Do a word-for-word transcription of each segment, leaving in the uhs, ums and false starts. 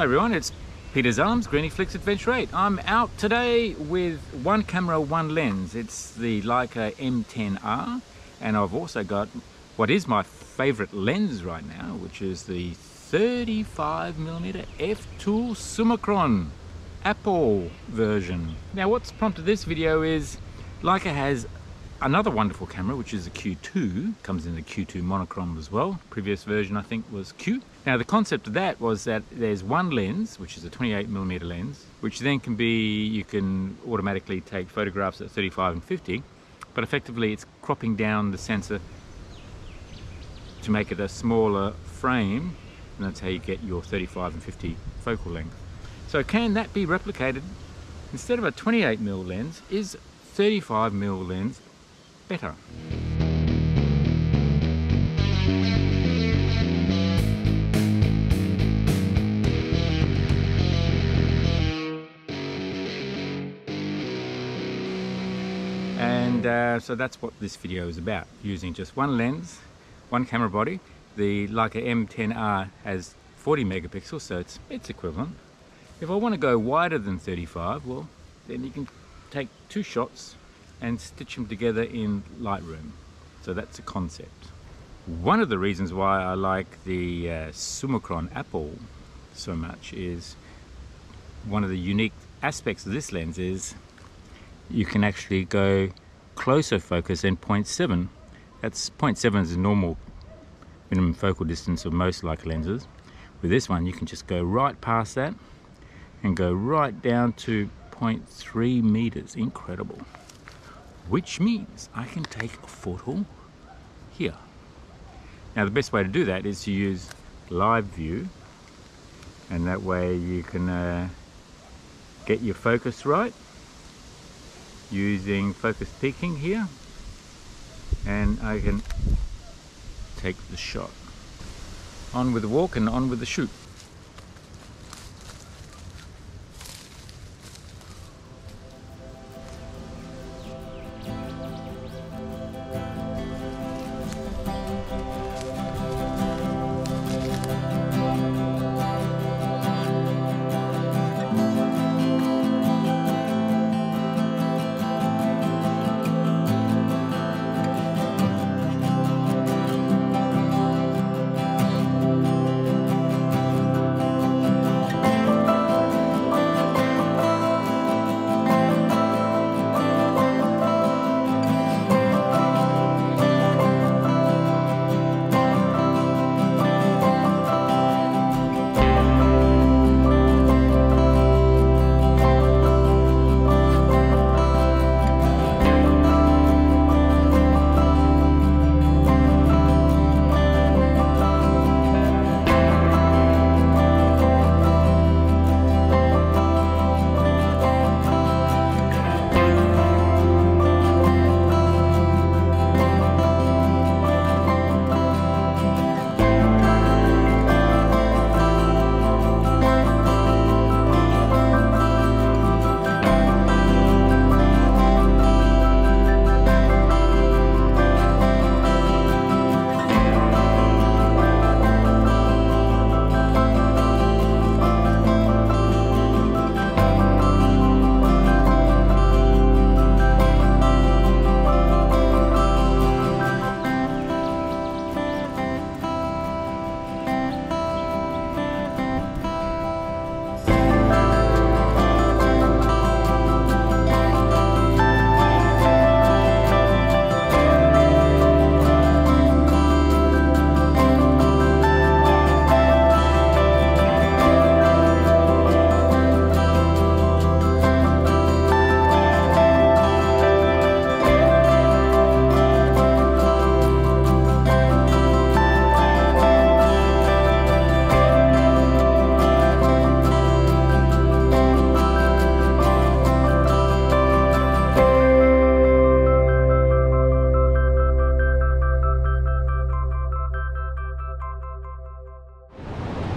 Hi everyone, it's Peter's Arms, Griniflix Adventure eight. I'm out today with one camera, one lens. It's the Leica M ten R, and I've also got what is my favourite lens right now, which is the thirty-five millimeter f two Summicron A P O version. Now what's prompted this video is Leica has another wonderful camera, which is the Q two, comes in the Q two monochrome as well. Previous version I think was Q. Now the concept of that was that there's one lens, which is a twenty-eight millimeter lens, which then can be, you can automatically take photographs at thirty-five and fifty, but effectively it's cropping down the sensor to make it a smaller frame, and that's how you get your thirty-five and fifty focal length. So can that be replicated? Instead of a twenty-eight millimeter lens, is thirty-five millimeter lens better? And uh, so that's what this video is about, using just one lens, one camera body. The Leica M ten R has forty megapixels, so it's, it's equivalent. If I want to go wider than thirty-five, well, then you can take two shots and stitch them together in Lightroom. So that's a concept. One of the reasons why I like the uh, Summicron A P O so much is one of the unique aspects of this lens is you can actually go closer focus than point seven. That's point seven is the normal minimum focal distance of most Leica lenses. With this one, you can just go right past that and go right down to point three meters. Incredible. Which means I can take a photo here. Now the best way to do that is to use live view, and that way you can uh, get your focus right using focus peaking here, and I can take the shot. On with the walk and on with the shoot.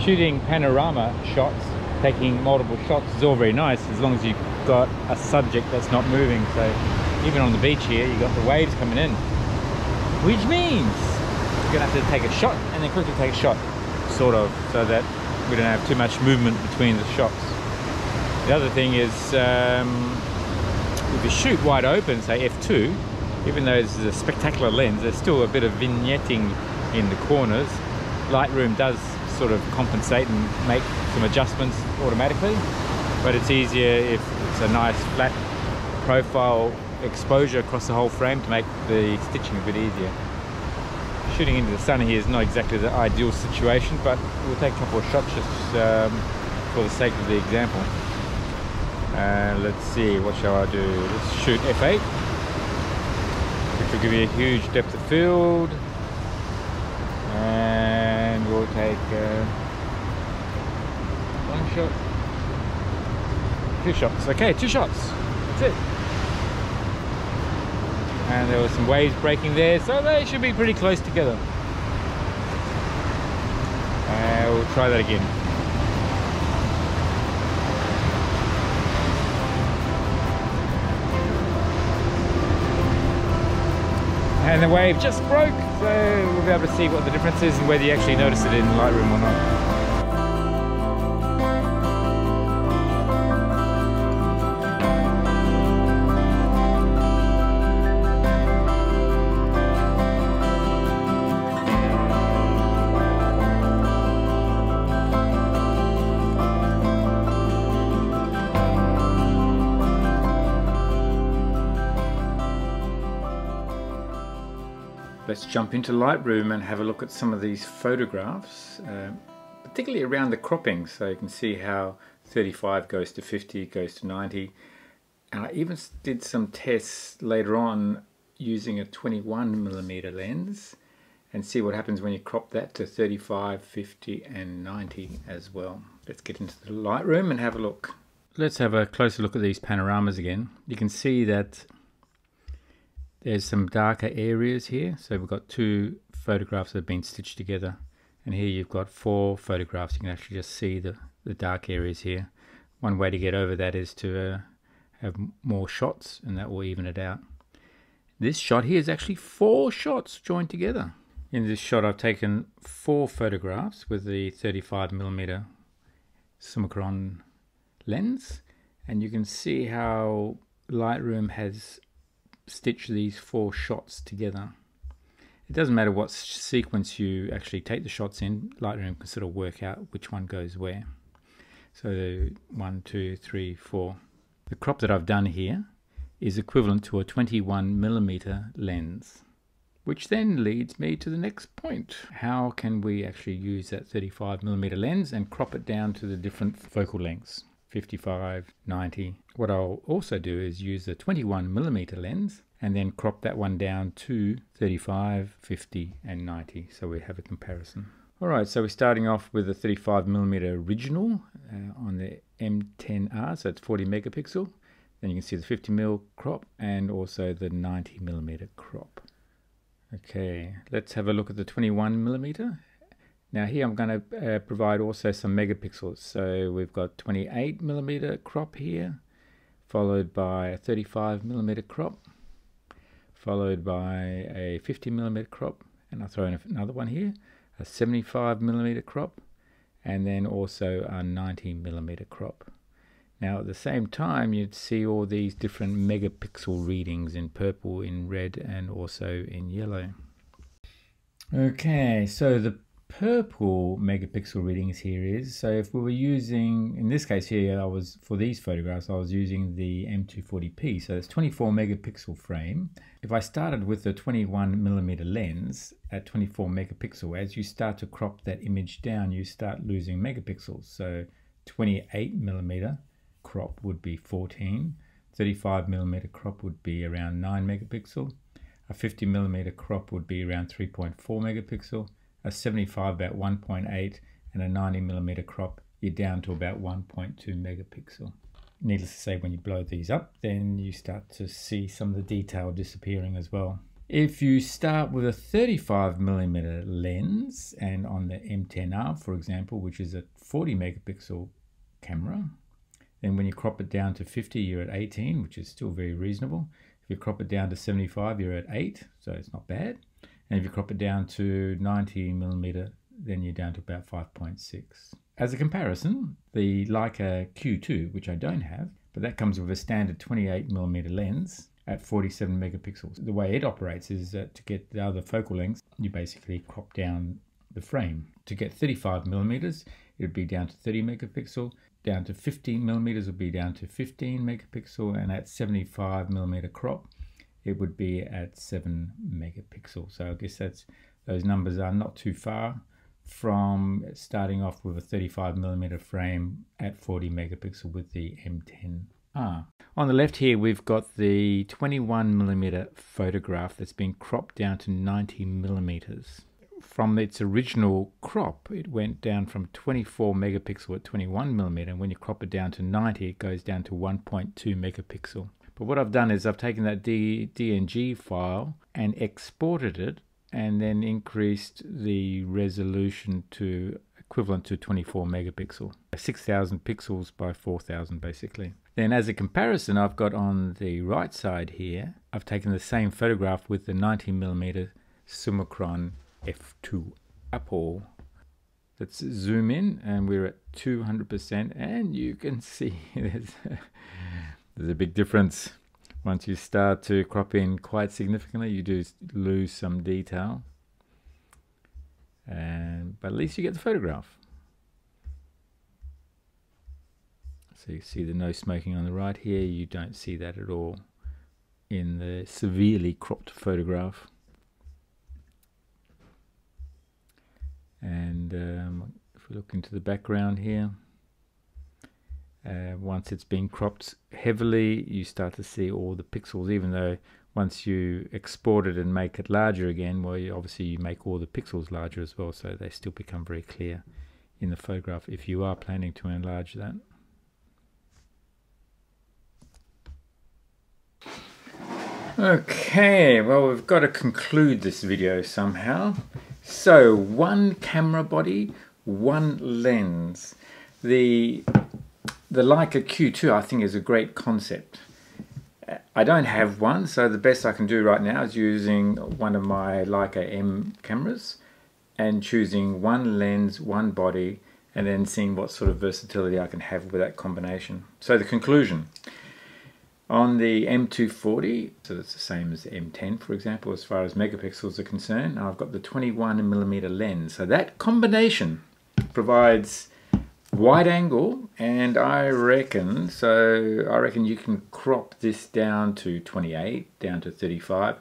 Shooting panorama shots, taking multiple shots, is all very nice as long as you've got a subject that's not moving. So even on the beach here, you've got the waves coming in, which means you're gonna have to take a shot and then quickly take a shot, sort of, so that we don't have too much movement between the shots. The other thing is, um, if you shoot wide open, say f two, even though this is a spectacular lens, there's still a bit of vignetting in the corners. Lightroom does sort of compensate and make some adjustments automatically, but it's easier if it's a nice flat profile exposure across the whole frame to make the stitching a bit easier. Shooting into the sun here is not exactly the ideal situation, but we'll take a couple of shots just um, for the sake of the example. Uh, let's see, what shall I do? Let's shoot f eight, which will give you a huge depth of field, and we'll take uh, one shot, two shots. Okay, two shots. That's it. And there were some waves breaking there, so they should be pretty close together. Uh, we'll try that again. And the wave just broke, so we'll be able to see what the difference is and whether you actually notice it in Lightroom or not. Let's jump into Lightroom and have a look at some of these photographs, uh, particularly around the cropping. So you can see how thirty-five goes to fifty, goes to ninety. And I even did some tests later on using a twenty-one millimeter lens and see what happens when you crop that to thirty-five, fifty and ninety as well. Let's get into the Lightroom and have a look. Let's have a closer look at these panoramas again. You can see that there's some darker areas here, so we've got two photographs that have been stitched together, and here you've got four photographs. You can actually just see the, the dark areas here. One way to get over that is to uh, have more shots, and that will even it out. This shot here is actually four shots joined together. In this shot I've taken four photographs with the thirty-five millimeter Summicron lens, and you can see how Lightroom has stitch these four shots together. It doesn't matter what sequence you actually take the shots in, Lightroom can sort of work out which one goes where. So one, two, three, four. The crop that I've done here is equivalent to a twenty-one millimeter lens, which then leads me to the next point. How can we actually use that thirty-five millimeter lens and crop it down to the different focal lengths? fifty-five, ninety. What I'll also do is use the twenty-one millimeter lens and then crop that one down to thirty-five, fifty and ninety, so we have a comparison. Alright, so we're starting off with the thirty-five millimeter original uh, on the M ten R, so it's forty megapixel. Then you can see the fifty mil crop and also the ninety millimeter crop. Okay, let's have a look at the twenty-one millimeter. Now here I'm going to uh, provide also some megapixels, so we've got twenty-eight millimeter crop here, followed by a thirty-five millimeter crop, followed by a fifty millimeter crop, and I'll throw in another one here, a seventy-five millimeter crop, and then also a ninety millimeter crop. Now at the same time you'd see all these different megapixel readings in purple, in red and also in yellow. Okay, so the purple megapixel readings here is, so if we were using, in this case here I was, for these photographs I was using the M two forty p, so it's twenty-four megapixel frame. If I started with the twenty-one millimeter lens at twenty-four megapixel, as you start to crop that image down you start losing megapixels, so twenty-eight millimeter crop would be fourteen, thirty-five millimeter crop would be around nine megapixel, a fifty millimeter crop would be around three point four megapixel, a seventy-five about one point eight, and a ninety millimeter crop you're down to about one point two megapixel. Needless to say, when you blow these up then you start to see some of the detail disappearing as well. If you start with a thirty-five millimeter lens, and on the M ten R for example, which is a forty megapixel camera, then when you crop it down to fifty you're at eighteen, which is still very reasonable. If you crop it down to seventy-five you're at eight, so it's not bad. And if you crop it down to ninety millimeter, then you're down to about five point six. As a comparison, the Leica Q two, which I don't have, but that comes with a standard twenty-eight millimeter lens at forty-seven megapixels. The way it operates is that to get the other focal lengths, you basically crop down the frame. To get thirty-five millimeters, it would be down to thirty megapixel, down to fifteen millimeters would be down to fifteen megapixel, and at seventy-five millimeter crop, it would be at seven megapixel. So I guess that's those numbers are not too far from starting off with a thirty-five millimeter frame at forty megapixel with the M ten R. On the left here, we've got the twenty-one millimeter photograph that's been cropped down to ninety millimeters. From its original crop, it went down from twenty-four megapixel at twenty-one millimeter, and when you crop it down to ninety, it goes down to one point two megapixel. But what I've done is I've taken that D N G file and exported it, and then increased the resolution to equivalent to twenty-four megapixel, six thousand pixels by four thousand basically. Then as a comparison, I've got on the right side here, I've taken the same photograph with the ninety millimeter Summicron F two A P O. Let's zoom in, and we're at two hundred percent, and you can see there's a, there's a big difference. Once you start to crop in quite significantly, you do lose some detail, and but at least you get the photograph. So you see the no smoking on the right here, you don't see that at all in the severely cropped photograph. And um, if we look into the background here, Uh, once it's been cropped heavily, you start to see all the pixels, even though once you export it and make it larger again, well, you obviously you make all the pixels larger as well, so they still become very clear in the photograph if you are planning to enlarge that. Okay, well, we've got to conclude this video somehow. So, one camera body, one lens. The The Leica Q two, I think, is a great concept. I don't have one, so the best I can do right now is using one of my Leica M cameras and choosing one lens, one body, and then seeing what sort of versatility I can have with that combination. So the conclusion. On the M two forty, so that's the same as the M ten, for example, as far as megapixels are concerned, I've got the twenty-one millimeter lens. So that combination provides wide angle, and I reckon so I reckon you can crop this down to twenty-eight, down to thirty-five,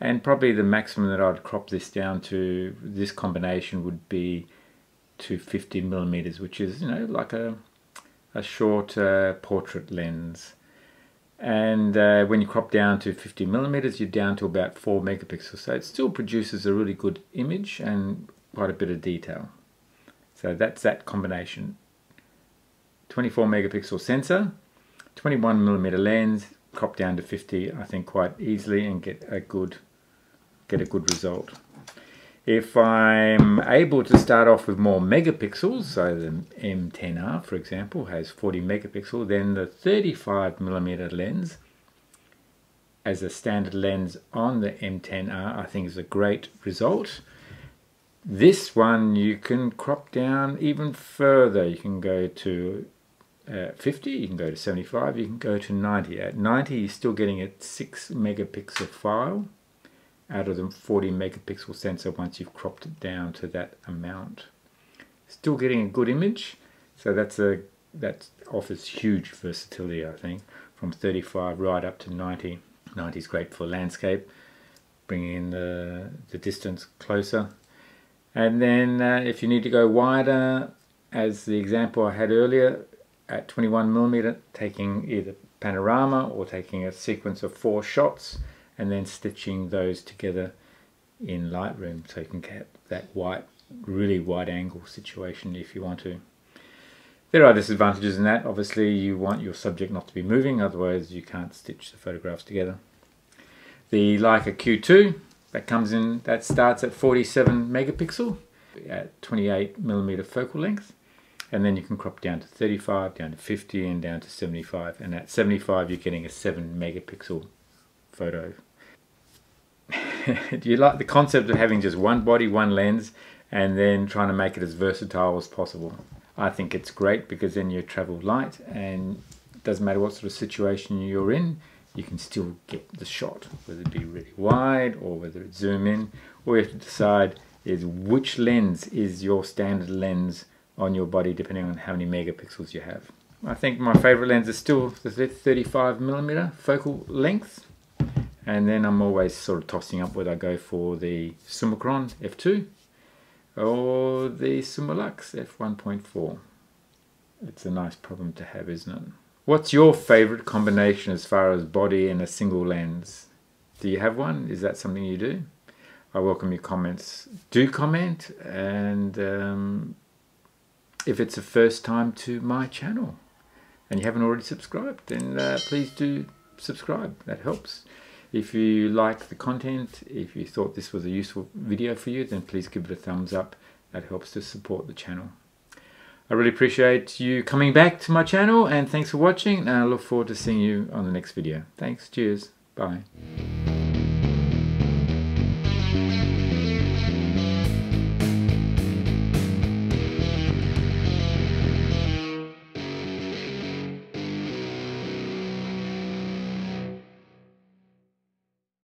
and probably the maximum that I'd crop this down to, this combination, would be to fifty millimeters, which is, you know, like a a short uh, portrait lens. And uh, when you crop down to fifty millimeters, you're down to about four megapixels, so it still produces a really good image and quite a bit of detail. So that's that combination. twenty-four megapixel sensor, twenty-one millimeter lens, crop down to fifty, I think, quite easily, and get a good get a good result. If I'm able to start off with more megapixels, so the M ten R, for example, has forty megapixel, then the thirty-five millimeter lens as a standard lens on the M ten R, I think, is a great result. This one you can crop down even further. You can go to uh, fifty, you can go to seventy-five, you can go to ninety. At ninety, you're still getting a six megapixel file out of the forty megapixel sensor once you've cropped it down to that amount. Still getting a good image, so that's a that offers huge versatility, I think, from thirty-five right up to ninety. ninety is great for landscape, bringing in the, the distance closer. And then uh, if you need to go wider, as the example I had earlier, at twenty-one millimeter, taking either panorama or taking a sequence of four shots and then stitching those together in Lightroom, so you can get that wide, really wide angle situation if you want to. There are disadvantages in that. Obviously, you want your subject not to be moving, otherwise you can't stitch the photographs together. The Leica Q two, that comes in, that starts at forty-seven megapixel at twenty-eight millimeter focal length, and then you can crop down to thirty-five, down to fifty, and down to seventy-five, and at seventy-five you're getting a seven megapixel photo. Do you like the concept of having just one body, one lens, and then trying to make it as versatile as possible? I think it's great because then you travel light and it doesn't matter what sort of situation you're in, you can still get the shot, whether it be really wide or whether it zoom in. All you have to decide is which lens is your standard lens on your body depending on how many megapixels you have. I think my favorite lens is still the thirty-five millimeter focal length, and then I'm always sort of tossing up whether I go for the Summicron F two or the Summilux F one point four. It's a nice problem to have, isn't it? What's your favorite combination as far as body and a single lens? Do you have one? Is that something you do? I welcome your comments. Do comment, and um, if it's a first time to my channel and you haven't already subscribed, then uh, please do subscribe. That helps. If you like the content, if you thought this was a useful video for you, then please give it a thumbs up. That helps to support the channel. I really appreciate you coming back to my channel, and thanks for watching, and I look forward to seeing you on the next video. Thanks, cheers, bye.